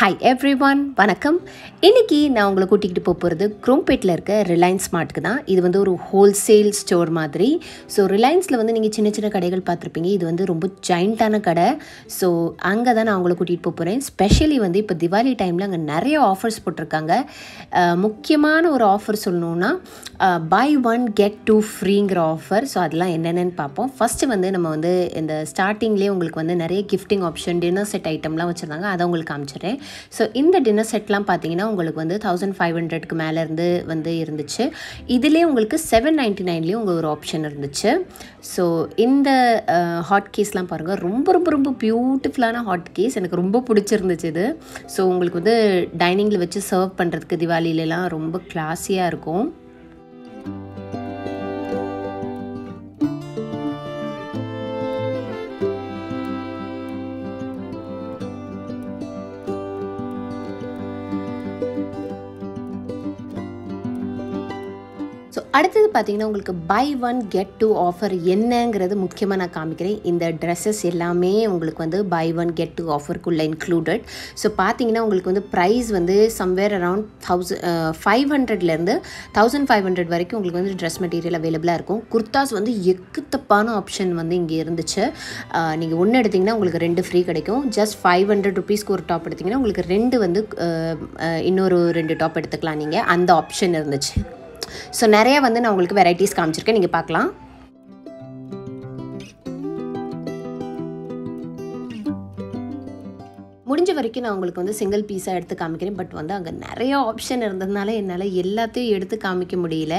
Hi everyone, வணக்கம். இன்னைக்கு நான் உங்களை கூட்டிகிட்டு போகிறது குரோம்பேட்டில் இருக்க ரிலையன்ஸ் மார்ட்டுக்கு தான். இது வந்து ஒரு ஹோல்சேல் ஸ்டோர் மாதிரி. ஸோ ரிலையன்ஸில் வந்து நீங்கள் சின்ன சின்ன கடைகள் பார்த்துருப்பீங்க. இது வந்து ரொம்ப ஜாயிண்டான கடை. ஸோ அங்கே தான் நான் உங்களை கூட்டிகிட்டு போகிறேன். ஸ்பெஷலி வந்து இப்போ திவாலி டைமில் அங்கே நிறைய ஆஃபர்ஸ் போட்டிருக்காங்க. முக்கியமான ஒரு ஆஃபர் சொல்லணுன்னா பை ஒன் கெட் டூ ஃப்ரீங்கிற ஆஃபர். ஸோ அதெல்லாம் என்னென்னு பார்ப்போம். ஃபஸ்ட்டு வந்து நம்ம வந்து இந்த ஸ்டார்டிங்லேயே உங்களுக்கு வந்து நிறைய கிஃப்டிங் ஆப்ஷன், டின்னர் செட் ஐட்டம்லாம் வச்சுருந்தாங்க. அதை உங்களுக்கு காமிச்சிடுறேன். ஸோ இந்த டின்னர் செட்லாம் பார்த்தீங்கன்னா உங்களுக்கு வந்து 1500க்கு மேலேருந்து வந்து இருந்துச்சு. இதிலே உங்களுக்கு 799லேயும் உங்கள் ஒரு ஆப்ஷன் இருந்துச்சு. ஸோ இந்த ஹாட் கேஸ்லாம் பாருங்கள், ரொம்ப ரொம்ப ரொம்ப பியூட்டிஃபுல்லான ஹாட் கேஸ். எனக்கு ரொம்ப பிடிச்சிருந்துச்சு இது. ஸோ உங்களுக்கு வந்து டைனிங்கில் வச்சு சர்வ் பண்ணுறதுக்கு திவாலிலலாம் ரொம்ப கிளாஸியாக இருக்கும். ஸோ அடுத்தது பார்த்தீங்கன்னா உங்களுக்கு buy one get two offer என்னங்கிறது முக்கியமாக நான் காமிக்கிறேன். இந்த ட்ரெஸ்ஸஸ் எல்லாமே உங்களுக்கு வந்து பை ஒன் கெட் டூ ஆஃபருக்குள்ளே இன்க்ளூடட். ஸோ பார்த்தீங்கன்னா உங்களுக்கு வந்து ப்ரைஸ் வந்து சம்வேர் அரவுண்ட் 1500லேருந்து 1500 வரைக்கும் உங்களுக்கு வந்து ட்ரெஸ் மெட்டீரியல் அவைலபிளாக இருக்கும். குர்தாஸ் வந்து எக்குத்தப்பான ஆப்ஷன் வந்து இங்கே இருந்துச்சு. நீங்கள் ஒன்று எடுத்திங்கன்னா உங்களுக்கு 2 ஃப்ரீ கிடைக்கும். ஜஸ்ட் 500 ரூபீஸ்க்கு ஒரு டாப் எடுத்திங்கன்னா உங்களுக்கு 2 வந்து இன்னொரு 2 டாப் எடுத்துக்கலாம். நீங்கள் அந்த ஆப்ஷன் இருந்துச்சு. ஸோ நிறையா வந்து நான் உங்களுக்கு வெரைட்டிஸ் காமிச்சிருக்கேன், நீங்கள் பார்க்கலாம். முடிஞ்ச வரைக்கும் நான் உங்களுக்கு வந்து சிங்கிள் பீஸாக எடுத்து காமிக்கிறேன். பட் வந்து அங்கே நிறையா ஆப்ஷன் இருந்ததுனால என்னால் எல்லாத்தையும் எடுத்து காமிக்க முடியல.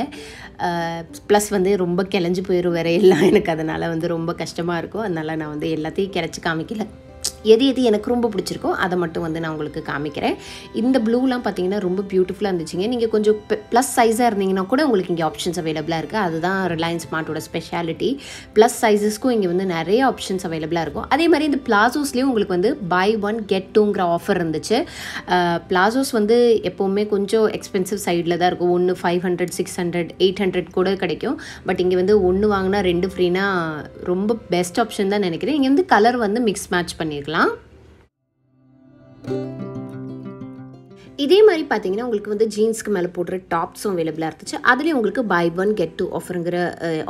ப்ளஸ் வந்து ரொம்ப கிளஞ்சி போயிடும் வேறு எல்லாம். எனக்கு அதனால் வந்து ரொம்ப கஷ்டமாக இருக்கும். அதனால் நான் வந்து எல்லாத்தையும் கிளச்சி காமிக்கல. எது எது எனக்கு ரொம்ப பிடிச்சிருக்கோ அதை மட்டும் வந்து நான் உங்களுக்கு காமிக்கிறேன். இந்த ப்ளூலாம் பார்த்தீங்கன்னா ரொம்ப பியூட்டிஃபுல்லாக இருந்துச்சுங்க. நீங்கள் கொஞ்சம் ப்ளஸ் சைஸாக இருந்தீங்கன்னா கூட உங்களுக்கு இங்கே ஆப்ஷன்ஸ் அவைலபிளாக இருக்குது. அதுதான் ரிலையன்ஸ் மார்ட்டோட ஸ்பெஷாலிட்டி. ப்ளஸ் சைஸஸ்க்கும் இங்கே வந்து நிறைய ஆப்ஷன்ஸ் அவைலபிளாக இருக்கும். அதே மாதிரி இந்த பிளாசோஸ்லேயும் உங்களுக்கு வந்து பை ஒன் கெட் டூங்கிற ஆஃபர் இருந்துச்சு. பிளாசோஸ் வந்து எப்போவுமே கொஞ்சம் எக்ஸ்பென்சிவ் சைடில் தான் இருக்கும். ஒன்று 500, 600, 800 கூட கிடைக்கும். பட் இங்கே வந்து ஒன்று வாங்கினா 2 ஃப்ரீனா ரொம்ப பெஸ்ட் ஆப்ஷன் தான் நினைக்கிறேன். இங்கே வந்து கலர் வந்து மிக்ஸ் மேட்ச் பண்ணியிருக்கலாம். இதே மாதிரி பார்த்தீங்கன்னா உங்களுக்கு வந்து ஜீன்ஸ்க்கு மேலே போடுற டாப்ஸும் அவைலபிளாக இருந்துச்சு. அதுலேயும் உங்களுக்கு பை ஒன் கெட் டூ ஆஃபருங்கிற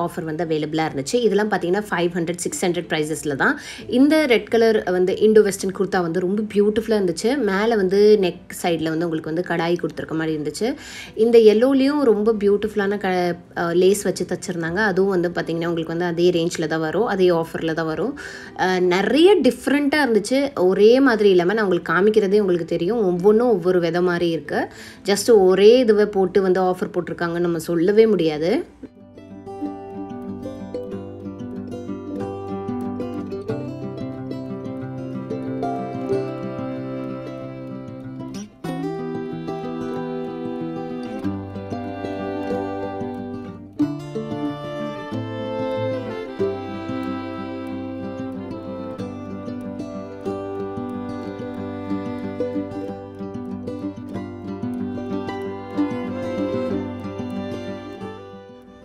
ஆஃபர் வந்து அவைலபிளாக இருந்துச்சு. இதெல்லாம் பார்த்தீங்கன்னா 500, 600 ப்ரைஸஸில் தான். இந்த ரெட் கலர் வந்து இண்டோ வெஸ்டர்ன் குர்த்தா வந்து ரொம்ப பியூட்டிஃபுல்லாக இருந்துச்சு. மேலே வந்து நெக் சைடில் வந்து உங்களுக்கு வந்து கடாய் கொடுத்துருக்க மாதிரி இருந்துச்சு. இந்த எல்லோலையும் ரொம்ப பியூட்டிஃபுல்லான லேஸ் வச்சு தச்சுருந்தாங்க. அதுவும் வந்து பார்த்தீங்கன்னா உங்களுக்கு வந்து அதே ரேஞ்சில் தான் வரும், அதே ஆஃபரில் தான் வரும். நிறைய டிஃப்ரெண்ட்டாக இருந்துச்சு. ஒரே மாதிரி இல்லாமல் நான் உங்களுக்கு காமிக்கிறதே உங்களுக்கு தெரியும், ஒவ்வொன்றும் ஒவ்வொரு வித மாதிரி இருக்கு. ஜஸ்ட் ஒரே இதுவே போட்டு வந்து ஆஃபர் போட்டிருக்காங்கன்னு நம்ம சொல்லவே முடியாது.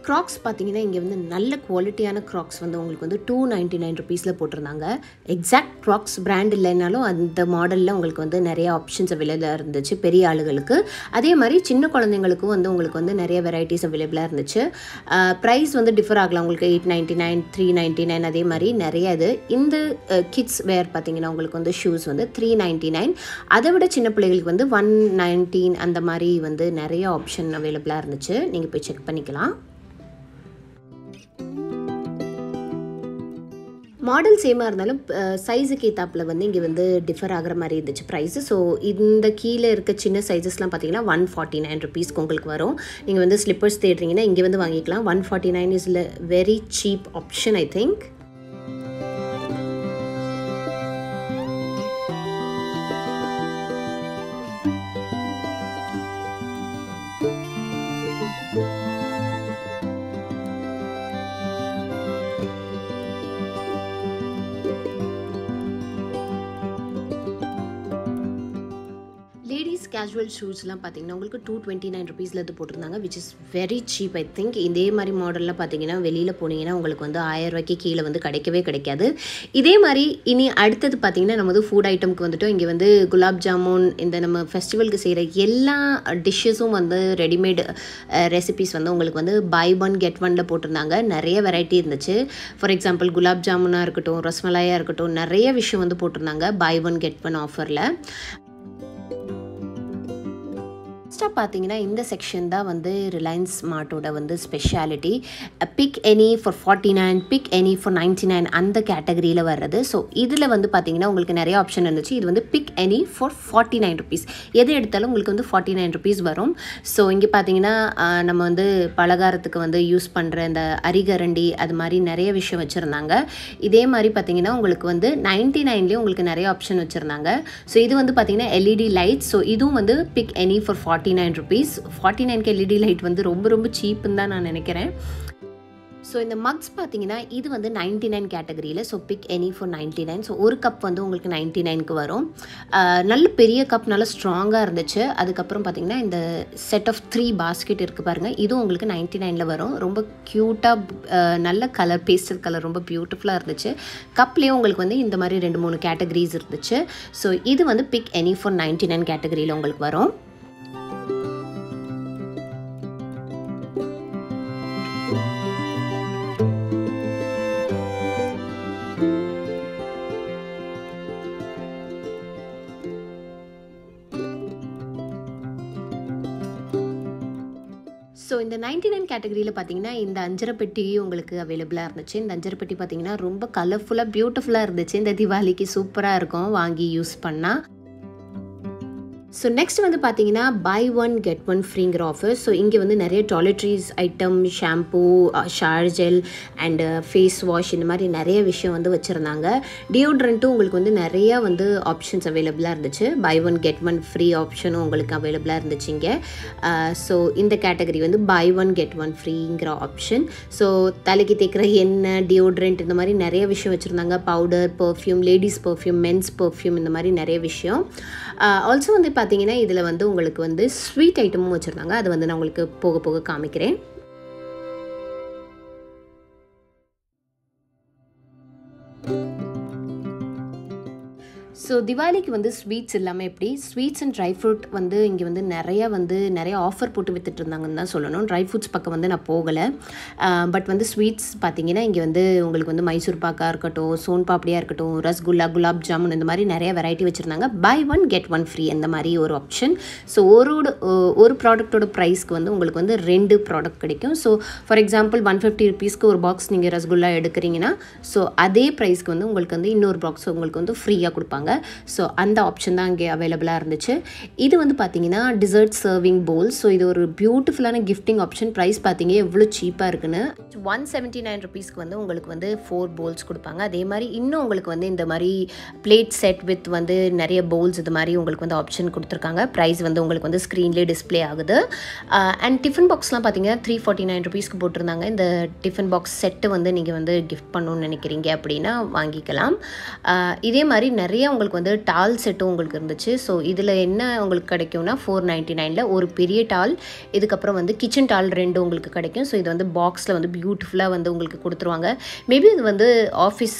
க்ராக்ஸ் பார்த்தீங்கன்னா இங்கே வந்து நல்ல குவாலிட்டியான க்ராக்ஸ் வந்து உங்களுக்கு வந்து 299 ரூபீஸில் போட்டிருந்தாங்க. எக்ஸாக்ட் க்ராக்ஸ் பிராண்ட் இல்லைனாலும் அந்த மாடலில் உங்களுக்கு வந்து நிறைய ஆப்ஷன்ஸ் அவைலபிளாக இருந்துச்சு பெரிய ஆளுகளுக்கு. அதே மாதிரி சின்ன குழந்தைங்களுக்கும் வந்து உங்களுக்கு வந்து நிறைய வெரைட்டிஸ் அவைலபிளாக இருந்துச்சு. ப்ரைஸ் வந்து டிஃபர் ஆகலாம். உங்களுக்கு 899, 399, அதே மாதிரி நிறைய இது. இந்த கிட்ஸ் வேர் பார்த்தீங்கன்னா உங்களுக்கு வந்து ஷூஸ் வந்து 399. அதை விட சின்ன பிள்ளைகளுக்கு வந்து 119, அந்த மாதிரி வந்து நிறைய ஆப்ஷன் அவைலபிளாக இருந்துச்சு. நீங்கள் போய் செக் பண்ணிக்கலாம். மாடல் சேமாக இருந்தாலும் சைஸுக்கு ஏத்தாப்பில் வந்து இங்கே வந்து டிஃபர் ஆகிற மாதிரி இருந்துச்சு ப்ரைஸு. ஸோ இந்த கீழே இருக்க சின்ன சைஸஸ்லாம் பார்த்தீங்கன்னா 149 ரூபீஸ்க்கு உங்களுக்கு வரும். நீங்கள் வந்து ஸ்லிப்பர்ஸ் தேடுறீங்கன்னா இங்கே வந்து வாங்கிக்கலாம். 149 is very cheap option I think. ladies casual shoes la pathina ungalku 229 rupees la potranga which is very cheap I think இதே மாதிரி மாடல்ல பாத்தீங்கன்னா வெளியில போனீங்கன்னா உங்களுக்கு வந்து 1000 ரூபாய்க்கு கீழ வந்து கிடைக்கவே கிடைக்காது இதே மாதிரி இனி அடுத்து பாத்தீங்கன்னா நம்ம ஃபுட் ஐட்டம்க்கு வந்துட்டோம் இங்க வந்து குலாப் ஜாமுன் இந்த நம்ம ஃபெஸ்டிவலுக்கு செய்யற எல்லா டிஷ்ஷஸும் வந்து ரெடிமேட் ரெசிபீஸ் வந்து உங்களுக்கு வந்து buy one get one ல போட்றாங்க நிறைய வெரைட்டி இருந்துச்சு ஃபார் எக்ஸாம்பிள் குலாப் ஜாமுனா இருக்கட்டும் ரசமலாயா இருக்கட்டும் நிறைய விஷயம் வந்து போட்றாங்க buy one get one ஆஃபர்ல Next பாத்தீங்கன்னா இந்த செக்ஷன் தான் வந்து ரிலையன்ஸ் ஸ்மார்ட்டோட வந்து speciality pick any for 49 pick any for 99 அந்த கேட்டகரியில வர்றது ஸோ இதில் வந்து பார்த்தீங்கன்னா உங்களுக்கு நிறைய ஆப்ஷன் இருந்துச்சு இது வந்து பிக் எனி ஃபார் 49 ருபீஸ் எது எடுத்தாலும் உங்களுக்கு வந்து 49 ருபீஸ் வரும் ஸோ இங்கே பார்த்தீங்கன்னா நம்ம வந்து பலகாரத்துக்கு வந்து யூஸ் பண்ணுற இந்த அரிகரண்டி அது மாதிரி நிறைய விஷயம் வச்சுருந்தாங்க இதே மாதிரி பார்த்தீங்கன்னா உங்களுக்கு வந்து 99லேயும் உங்களுக்கு நிறைய ஆப்ஷன் வச்சுருந்தாங்க ஸோ இது வந்து பார்த்தீங்கன்னா எல்இடி லைட் ஸோ இதுவும் வந்து pick any for 49 rupees 49k LED light வந்து ரொம்ப சீப்னு தான் நான் நினைக்கிறேன் ஸோ இந்த மக்ஸ் பார்த்தீங்கன்னா இது வந்து 99 கேட்டகரியில் so pick any for 99 so ஒரு கப் வந்து உங்களுக்கு 99க்கு வரும் நல்ல பெரிய கப் நல்லா ஸ்ட்ராங்காக இருந்துச்சு அதுக்கப்புறம் பார்த்தீங்கன்னா இந்த செட் ஆஃப் 3 பாஸ்கெட் இருக்குது பாருங்கள் இதுவும் உங்களுக்கு 99ல் வரும் ரொம்ப க்யூட்டாக நல்ல கலர் பேஸ்டல் கலர் ரொம்ப பியூட்டிஃபுல்லாக இருந்துச்சு கப்லேயும் உங்களுக்கு வந்து இந்த மாதிரி 2-3 கேட்டகரிஸ் இருந்துச்சு ஸோ இது வந்து பிக் எனி ஃபார் 99 கேட்டகரியில் உங்களுக்கு வரும் ஸோ இந்த 99 கேட்டகரியில் பார்த்தீங்கன்னா இந்த அஞ்சரைப்பெட்டி உங்களுக்கு அவைலபிளாக இருந்துச்சு இந்த அஞ்சரைப்பெட்டி பார்த்தீங்கன்னா ரொம்ப கலர்ஃபுல்லாக பியூட்டிஃபுல்லாக இருந்துச்சு இந்த தீபாவளிக்கு சூப்பராக இருக்கும் வாங்கி யூஸ் பண்ணால் ஸோ நெக்ஸ்ட் வந்து பார்த்தீங்கன்னா பை ஒன் கெட் ஒன் ஃப்ரீங்கிற ஆஃபர் ஸோ இங்கே வந்து நிறைய toiletries item shampoo shower gel and face wash இந்த மாதிரி நிறைய விஷயம் வந்து வச்சுருந்தாங்க டியோட்ரண்ட்டும் உங்களுக்கு வந்து நிறையா வந்து ஆப்ஷன்ஸ் அவைலபிளாக இருந்துச்சு buy one get one free ஆப்ஷனும் உங்களுக்கு அவைலபிளாக இருந்துச்சுங்க ஸோ இந்த கேட்டகரி வந்து பை ஒன் கெட் ஒன் ஃப்ரீங்கிற ஆப்ஷன் ஸோ தலைக்கு தேய்க்கிற எண்ணெய் டியோட்ரண்ட் இந்த மாதிரி நிறைய விஷயம் வச்சுருந்தாங்க powder perfume ladies perfume men's perfume இந்த மாதிரி நிறைய விஷயம் ஆல்சோ வந்து பார்த்தீங்கன்னா இதில் வந்து உங்களுக்கு வந்து ஸ்வீட் ஐட்டமும் வச்சுருந்தாங்க அது வந்து நான் உங்களுக்கு போக போக காமிக்கிறேன் ஸோ திவாலிக்கு வந்து ஸ்வீட்ஸ் இல்லாமல் எப்படி ஸ்வீட்ஸ் அண்ட் ட்ரை ஃப்ரூட் வந்து இங்கே வந்து நிறைய ஆஃபர் போட்டு வித்துட்டு இருந்தாங்கன்னு தான் சொல்லணும் ட்ரை ஃப்ரூட்ஸ் பக்கம் வந்து நான் போகலை பட் வந்து ஸ்வீட்ஸ் பார்த்தீங்கன்னா இங்கே வந்து உங்களுக்கு வந்து மைசூர் பாக்காக இருக்கட்டும் சோன் பாப்படியாக இருக்கட்டும் ரஸ்குல்லா குலாப் ஜாமுன் இந்த மாதிரி நிறைய வெரைட்டி வச்சுருந்தாங்க buy one get one free அந்த மாதிரி ஒரு ஆப்ஷன் ஸோ ஒரு ப்ராடக்டோட ப்ரைஸ்க்கு வந்து உங்களுக்கு வந்து 2 ப்ராடக்ட் கிடைக்கும் ஸோ ஃபார் எக்ஸாம்பிள் 150 ருபீஸ்க்கு ஒரு பாக்ஸ் நீங்கள் ரஸ்குல்லா எடுக்கிறீங்கன்னா ஸோ அதே ப்ரைஸ்க்கு வந்து உங்களுக்கு வந்து இன்னொரு பாக்ஸ் உங்களுக்கு வந்து ஃப்ரீயாக கொடுப்பாங்க ஸோ அந்த ஆப்ஷன் தான் இங்கே அவைலபிளாக இருந்துச்சு இது வந்து பார்த்தீங்கன்னா டிசர்ட் சர்விங் போல் ஸோ இது ஒரு பியூட்டிஃபுல்லான கிஃப்டிங் ஆப்ஷன் ப்ரைஸ் பார்த்தீங்க எவ்வளோ சீப்பாக இருக்குன்னு 179 ருபீஸ்க்கு வந்து உங்களுக்கு வந்து 4 போல்ஸ் கொடுப்பாங்க அதே மாதிரி இன்னும் உங்களுக்கு வந்து இந்த மாதிரி பிளேட் செட் வித் வந்து நிறைய போல்ஸ் இது மாதிரி உங்களுக்கு வந்து ஆப்ஷன் கொடுத்துருக்காங்க ப்ரைஸ் வந்து உங்களுக்கு வந்து ஸ்க்ரீன்லேயே டிஸ்பிளே ஆகுது அண்ட் டிஃபன் பாக்ஸ்லாம் பார்த்தீங்கன்னா 349 ருபீஸ்க்கு போட்டிருந்தாங்க இந்த டிஃபன் பாக்ஸ் செட்டு வந்து நீங்கள் வந்து கிஃப்ட் பண்ணணும்னு நினைக்கிறீங்க அப்படின்னா வாங்கிக்கலாம் இதே மாதிரி நிறைய உங்களுக்கு வந்து டால் செட்டும் உங்களுக்கு இருந்துச்சு ஸோ இதில் என்ன உங்களுக்கு கிடைக்கும்னா 499ல் ஒரு பெரிய டால் இதுக்கப்புறம் வந்து கிச்சன் டால் 2 உங்களுக்கு கிடைக்கும் ஸோ இது வந்து பாக்ஸில் வந்து பியூட்டிஃபுல்லாக வந்து உங்களுக்கு கொடுத்துருவாங்க மேபி இது வந்து ஆஃபீஸ்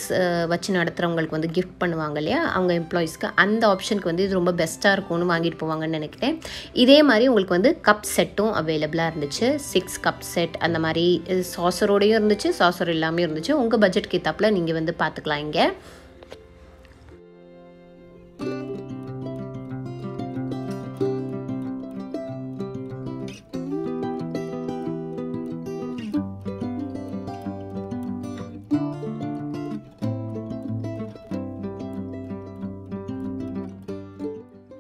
வச்சு நடத்துகிறவங்களுக்கு வந்து கிஃப்ட் பண்ணுவாங்க இல்லையா அவங்க எம்ப்ளாயிஸ்க்கு அந்த ஆப்ஷனுக்கு வந்து இது ரொம்ப பெஸ்ட்டாக இருக்கும்னு வாங்கிட்டு போவாங்கன்னு நினைக்கிறேன் இதே மாதிரி உங்களுக்கு வந்து கப் செட்டும் அவைலபிளாக இருந்துச்சு 6 கப் செட் அந்த மாதிரி சாசரோடையும் இருந்துச்சு சாசர் இல்லாமல் இருந்துச்சு உங்கள் பட்ஜெட்க்கு ஏற்றாப்புல நீங்கள் வந்து பார்த்துக்கலாம் இங்கே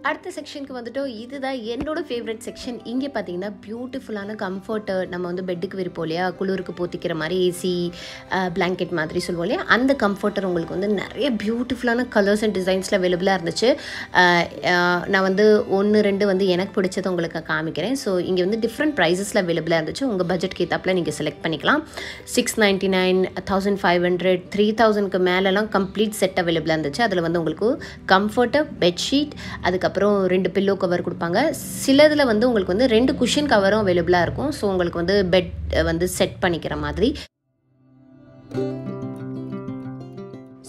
அடுத்த செக்ஷனுக்கு வந்துட்டோம் இதுதான் என்னோட ஃபேவரட் செக்ஷன் இங்கே பார்த்தீங்கன்னா பியூட்டிஃபுல்லான கம்ஃபர்ட்டர் நம்ம வந்து பெட்டுக்கு விருப்போம் இல்லையா குளிருக்கு போத்திக்கிற மாதிரி ஏசி பிளாங்கெட் மாதிரி சொல்லுவோம் இல்லையா அந்த கம்ஃபர்ட்டர் உங்களுக்கு வந்து நிறைய பியூட்டிஃபுல்லான கலர்ஸ் அண்ட் டிசைன்ஸில் அவைலபிளாக இருந்துச்சு நான் வந்து 1-2 வந்து எனக்கு பிடிச்சது உங்களுக்கு காமிக்கிறேன் ஸோ இங்கே வந்து டிஃப்ரெண்ட் ப்ரைஸஸில் அவைலபிளாக இருந்துச்சு உங்கள் பட்ஜெட்க்கு ஏற்றாப்புல நீங்கள் செலக்ட் பண்ணிக்கலாம் 699 1500 3,000க்கு மேலெலாம் கம்ப்ளீட் செட் அவைலபிளாக இருந்துச்சு அதில் வந்து உங்களுக்கு கம்ஃபர்ட்டர் பெட்ஷீட் அதுக்கு அதுக்கப்புறம் ரெண்டு பில்லோ கவர் கொடுப்பாங்க. சிலதில் வந்து உங்களுக்கு வந்து ரெண்டு குஷன் கவரும் அவைலபிளாக இருக்கும். ஸோ உங்களுக்கு வந்து பெட் வந்து செட் பண்ணிக்கிற மாதிரி.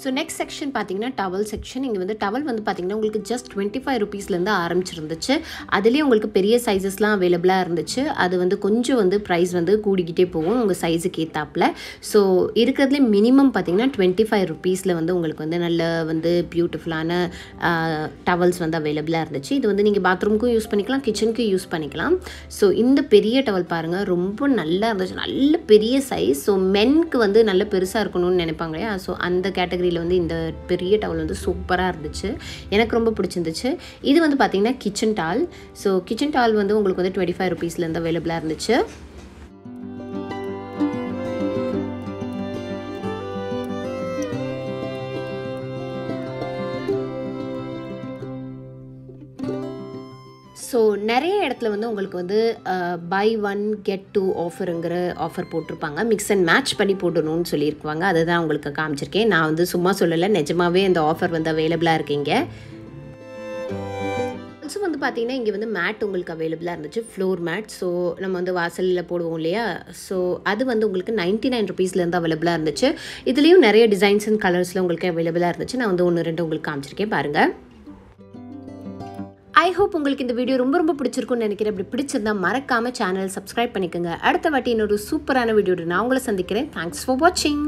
ஸோ நெக்ஸ்ட் செக்ஷன் பார்த்தீங்கன்னா டவல் செக்ஷன். இங்கே வந்து டவல் வந்து பார்த்தீங்கன்னா உங்களுக்கு ஜஸ்ட் 25 ரூபீஸ்லேருந்து ஆரம்பிச்சிருந்துச்சு. அதுலேயே உங்களுக்கு பெரிய சைஸஸ்லாம் அவைலபிளாக இருந்துச்சு. அது வந்து கொஞ்சம் வந்து ப்ரைஸ் வந்து கூடிக்கிட்டே போகும் உங்கள் சைஸுக்கு ஏற்றாப்பில். ஸோ இருக்கிறதுலே மினிமம் பார்த்தீங்கன்னா 25 ரூபீஸில் வந்து உங்களுக்கு வந்து நல்ல வந்து பியூட்டிஃபுல்லான டவல்ஸ் வந்து அவைலபிளாக இருந்துச்சு. இது வந்து நீங்கள் பாத்ரூமுக்கும் யூஸ் பண்ணிக்கலாம், கிச்சனுக்கும் யூஸ் பண்ணிக்கலாம். ஸோ இந்த பெரிய டவல் பாருங்கள், ரொம்ப நல்லா இருந்துச்சு, நல்ல பெரிய சைஸ். ஸோ மென்க்கு வந்து நல்ல பெருசாக இருக்கணும்னு நினைப்பாங்க இல்லையா, ஸோ அந்த கேட்டகரி வந்து இந்த பெரிய டவல் வந்து சூப்பராக இருந்துச்சு, எனக்கு ரொம்ப பிடிச்சிருந்துச்சு. இது வந்து பார்த்தீங்கன்னா kitchen doll. So kitchen doll வந்து உங்களுக்கு வந்து 25 ரூபீஸ்லேருந்து அவைலபிளாக இருந்துச்சு. ஸோ நிறைய இடத்துல வந்து உங்களுக்கு வந்து பை ஒன் கெட் டூ ஆஃபருங்கிற ஆஃபர் போட்டிருப்பாங்க, மிக்ஸ் அண்ட் மேட்ச் பண்ணி போடணும்னு சொல்லியிருப்பாங்க. அதை தான் உங்களுக்கு காமிச்சிருக்கேன். நான் வந்து சும்மா சொல்லலை, நிஜமாகவே இந்த ஆஃபர் வந்து அவைலபிளாக இருக்கீங்க. ஆல்சோ வந்து பார்த்தீங்கன்னா இங்கே வந்து மேட் உங்களுக்கு அவைலபிளாக இருந்துச்சு, ஃப்ளோர் மேட். ஸோ நம்ம வந்து வாசலில் போடுவோம் இல்லையா, ஸோ அது வந்து உங்களுக்கு 99 ரூபீஸ்லேருந்து அவைலபிளாக இருந்துச்சு. இதுலேயும் நிறைய டிசைன்ஸ் அண்ட் கலர்ஸில் உங்களுக்கு அவைலபிளாக இருந்துச்சு. நான் வந்து 1-2 உங்களுக்கு காமிச்சிருக்கேன் பாருங்கள். ஐ ஹோப் உங்களுக்கு இந்த வீடியோ ரொம்ப ரொம்ப பிடிச்சிருக்குன்னு நினைக்கிறேன். அப்படி பிடிச்சிருந்தா மறக்காமல் சேனல் சப்ஸ்கிரைப் பண்ணிக்கோங்க. அடுத்த வாட்டி இன்னொரு சூப்பரான வீடியோட நான் உங்களை சந்திக்கிறேன். தேங்க்ஸ் ஃபார் வாட்சிங்.